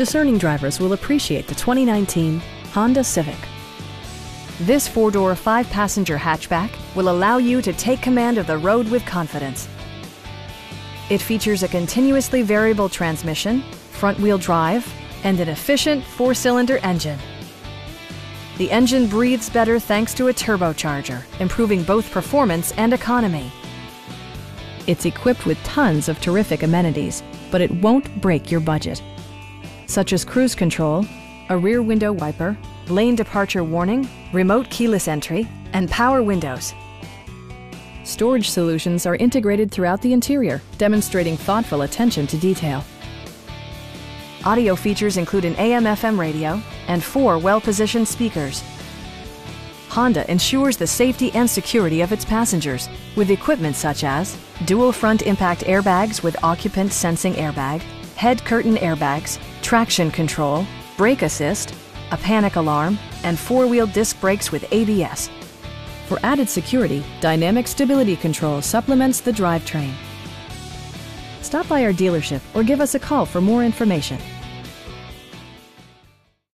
Discerning drivers will appreciate the 2019 Honda Civic. This four-door, five-passenger hatchback will allow you to take command of the road with confidence. It features a continuously variable transmission, front-wheel drive, and an efficient four-cylinder engine. The engine breathes better thanks to a turbocharger, improving both performance and economy. It's equipped with tons of terrific amenities, but it won't break your budget, such as cruise control, a rear window wiper, lane departure warning, remote keyless entry, and power windows. Storage solutions are integrated throughout the interior, demonstrating thoughtful attention to detail. Audio features include an AM/FM radio and four well-positioned speakers. Honda ensures the safety and security of its passengers with equipment such as dual front impact airbags with occupant sensing airbag, head curtain airbags, traction control, brake assist, a panic alarm, and four-wheel disc brakes with ABS. For added security, dynamic stability control supplements the drivetrain. Stop by our dealership or give us a call for more information.